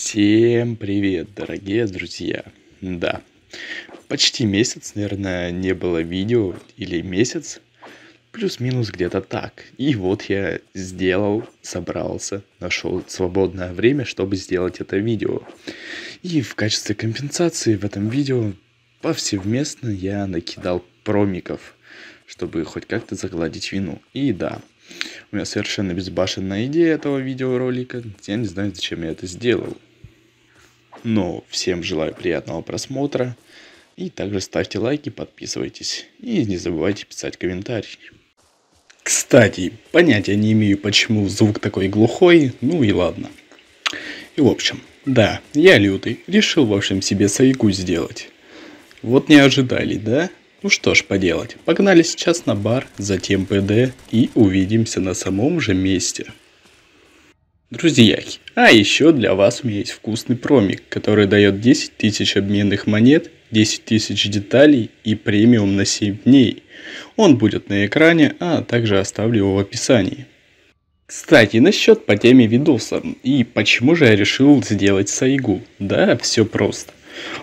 Всем привет, дорогие друзья. Да, почти месяц, наверное, не было видео, или месяц, плюс-минус где-то так. И вот я собрался, нашел свободное время, чтобы сделать это видео. И в качестве компенсации в этом видео повсеместно я накидал промиков, чтобы хоть как-то загладить вину. И да, у меня совершенно безбашенная идея этого видеоролика. Я не знаю, зачем я это сделал. Но всем желаю приятного просмотра. И также ставьте лайки, подписывайтесь. И не забывайте писать комментарии. Кстати, понятия не имею, почему звук такой глухой. Ну и ладно. И в общем, да, я лютый. Решил, в общем, себе сайгу сделать. Вот не ожидали, да? Ну что ж поделать, погнали сейчас на бар, затем ПД и увидимся на самом же месте. Друзьяки, а еще для вас у меня есть вкусный промик, который дает 10 тысяч обменных монет, 10 тысяч деталей и премиум на 7 дней. Он будет на экране, а также оставлю его в описании. Кстати, насчет по теме видоса и почему же я решил сделать сайгу. Да, все просто.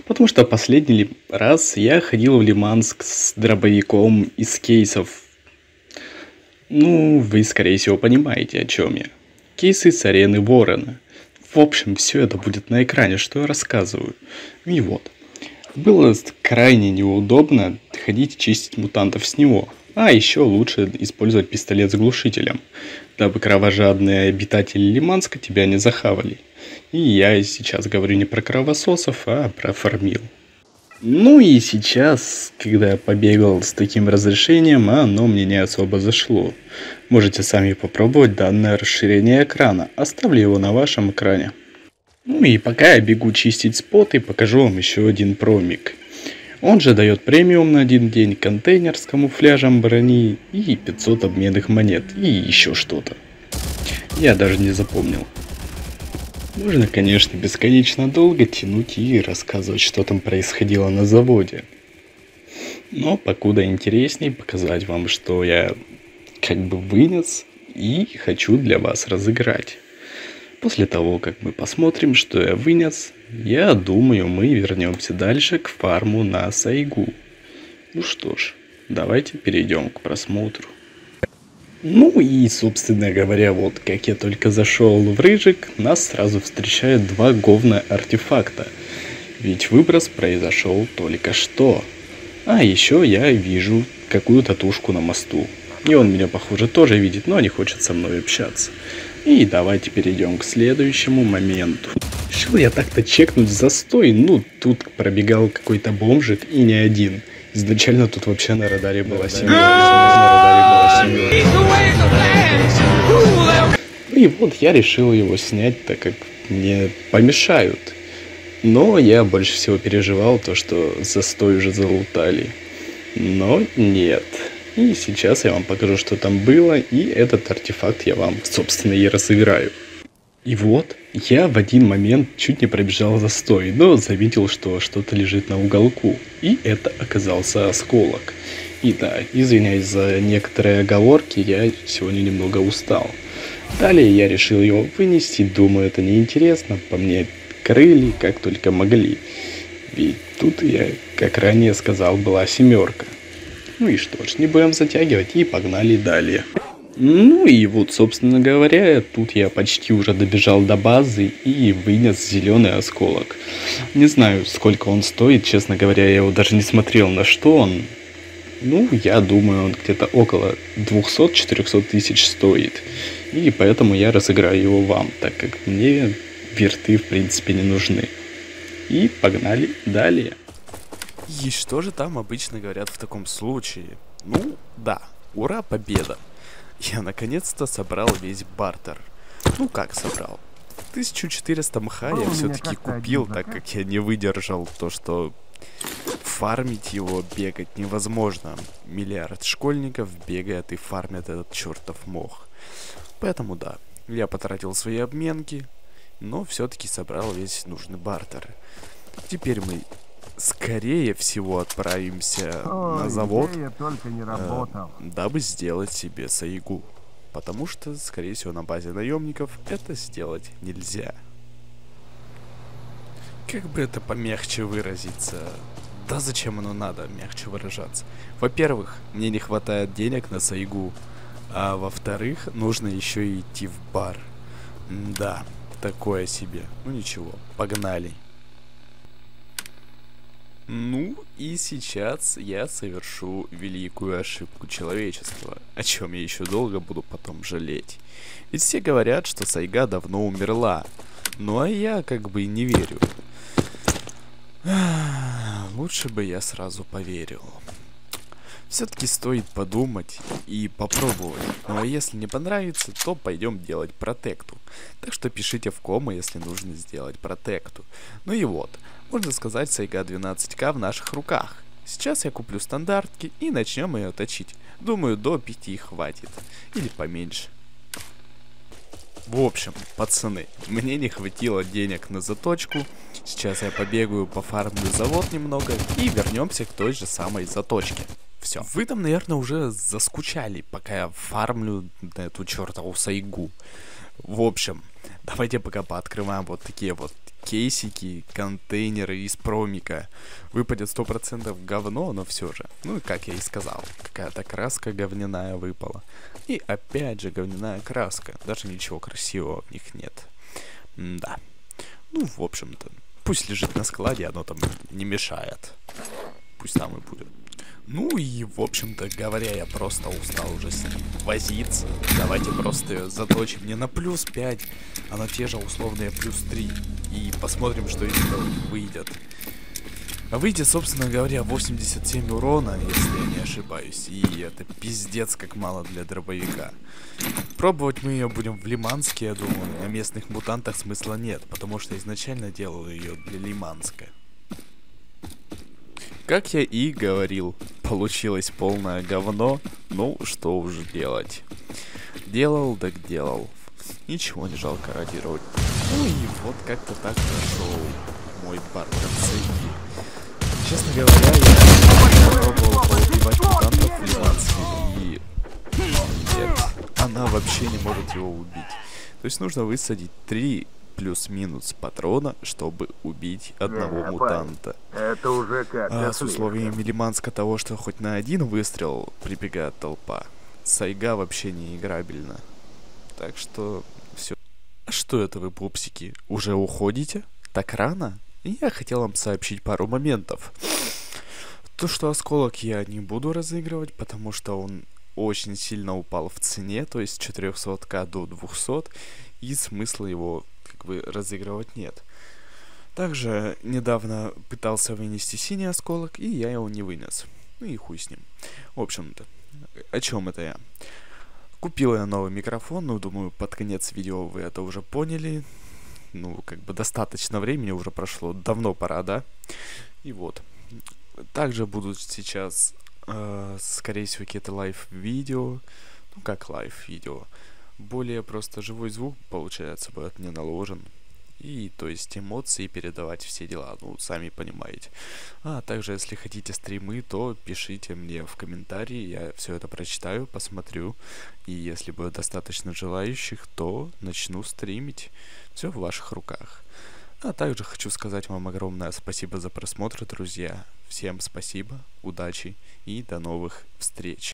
Потому что последний раз я ходил в Лиманск с дробовиком из кейсов. Ну, вы, скорее всего, понимаете, о чем я. Кейсы с арены Ворона. В общем, все это будет на экране, что я рассказываю. И вот. Было крайне неудобно ходить чистить мутантов с него. А еще лучше использовать пистолет с глушителем, дабы кровожадные обитатели Лиманска тебя не захавали. И я сейчас говорю не про кровососов, а про фармил. Ну и сейчас, когда я побегал с таким разрешением, оно мне не особо зашло. Можете сами попробовать данное расширение экрана, оставлю его на вашем экране. Ну и пока я бегу чистить споты, покажу вам еще один промик. Он же дает премиум на один день, контейнер с камуфляжем брони и 500 обменных монет и еще что-то. Я даже не запомнил. Можно, конечно, бесконечно долго тянуть и рассказывать, что там происходило на заводе. Но покуда интересней показать вам, что я как бы вынес и хочу для вас разыграть. После того, как мы посмотрим, что я вынес, я думаю, мы вернемся дальше к фарму на сайгу. Ну что ж, давайте перейдем к просмотру. Ну и, собственно говоря, вот как я только зашел в рыжик, нас сразу встречают два говна артефакта. Ведь выброс произошел только что. А еще я вижу какую-то тушку на мосту. И он меня, похоже, тоже видит, но не хочет со мной общаться. И давайте перейдем к следующему моменту. Решил я так-то чекнуть застой, ну тут пробегал какой-то бомжик и не один. Изначально тут вообще на радаре была семья. И вот я решил его снять, так как мне помешают. Но я больше всего переживал то, что застой уже залутали. Но нет. И сейчас я вам покажу, что там было, и этот артефакт я вам, собственно, и разыграю. И вот, я в один момент чуть не пробежал застой, но заметил, что что-то лежит на уголку. И это оказался осколок. И да, извиняюсь за некоторые оговорки, я сегодня немного устал. Далее я решил его вынести, думаю, это неинтересно, по мне крыли как только могли. Ведь тут я, как ранее сказал, была семерка. Ну и что ж, не будем затягивать и погнали далее. Ну и вот, собственно говоря, тут я почти уже добежал до базы и вынес зеленый осколок. Не знаю, сколько он стоит, честно говоря, я его даже не смотрел, на что он. Ну, я думаю, он где-то около 200-400 тысяч стоит. И поэтому я разыграю его вам, так как мне верты, в принципе, не нужны. И погнали далее. И что же там обычно говорят в таком случае? Ну, да, ура, победа. Я наконец-то собрал весь бартер. Ну как собрал? 1400 мха я все-таки купил, так как я не выдержал то, что фармить его, бегать невозможно. Миллиард школьников бегает и фармят этот чертов мох. Поэтому да, я потратил свои обменки, но все-таки собрал весь нужный бартер. Теперь мы... скорее всего отправимся на завод, дабы сделать себе сайгу. Потому что, скорее всего, на базе наемников это сделать нельзя. Как бы это помягче выразиться? Да зачем оно надо, мягче выражаться? Во-первых, мне не хватает денег на сайгу. А во-вторых, нужно еще и идти в бар. Да, такое себе. Ну ничего, погнали. Ну и сейчас я совершу великую ошибку человечества, о чем я еще долго буду потом жалеть. Ведь все говорят, что сайга давно умерла. Ну а я как бы и не верю. Лучше бы я сразу поверил. Все-таки стоит подумать и попробовать. Ну а если не понравится, то пойдем делать протекту. Так что пишите в комы, если нужно сделать протекту. Ну и вот, можно сказать, сайга 12к в наших руках. Сейчас я куплю стандартки и начнем ее точить. Думаю, до 5 хватит. Или поменьше. В общем, пацаны, мне не хватило денег на заточку. Сейчас я побегаю, пофармлю завод немного и вернемся к той же самой заточке. Все. Вы там, наверное, уже заскучали, пока я фармлю эту чертову сайгу. В общем, давайте пока пооткрываем вот такие вот кейсики, контейнеры из промика. Выпадет 100% говно, но все же. Ну и как я и сказал, какая-то краска говняная выпала. И опять же говняная краска. Даже ничего красивого в них нет. Да. Ну, в общем-то, пусть лежит на складе, оно там не мешает. Пусть там и будет. Ну и, в общем-то говоря, я просто устал уже с ним возиться. Давайте просто ее заточим не на плюс 5, а на те же условные плюс 3. И посмотрим, что из этого выйдет. А выйдет, собственно говоря, 87 урона, если я не ошибаюсь. И это пиздец как мало для дробовика. Пробовать мы ее будем в Лиманске, я думаю. На местных мутантах смысла нет, потому что изначально делал ее для Лиманска. Как я и говорил, получилось полное говно, ну что уж делать. Делал так делал, ничего не жалко ради родины. Ну и вот как-то так прошел мой бар концерт. Честно говоря, я пробовал убивать мутантов в Лиманске, и нет, она вообще не может его убить. То есть нужно высадить 3 плюс-минус патрона, чтобы убить одного мутанта. Это уже как с условиями Лиманска того, что хоть на один выстрел прибегает толпа. Сайга вообще не играбельна. Так что все. Что это вы, пупсики, уже уходите? Так рано? Я хотел вам сообщить пару моментов. То, что осколок я не буду разыгрывать, потому что он очень сильно упал в цене, то есть с 400к до 200, и смысла его разыгрывать нет. Также недавно пытался вынести синий осколок, и я его не вынес. Ну и хуй с ним. В общем-то, о чем это я? Купил я новый микрофон, ну думаю, под конец видео вы это уже поняли. Ну, как бы достаточно времени уже прошло, давно пора, да? И вот. Также будут сейчас, скорее всего, какие-то лайв-видео. Ну, как лайв-видео. Более просто живой звук, получается, будет не наложен. И, то есть, эмоции передавать, все дела, ну, сами понимаете. А также, если хотите стримы, то пишите мне в комментарии, я все это прочитаю, посмотрю. И если будет достаточно желающих, то начну стримить. Все в ваших руках. А также хочу сказать вам огромное спасибо за просмотр, друзья. Всем спасибо, удачи и до новых встреч.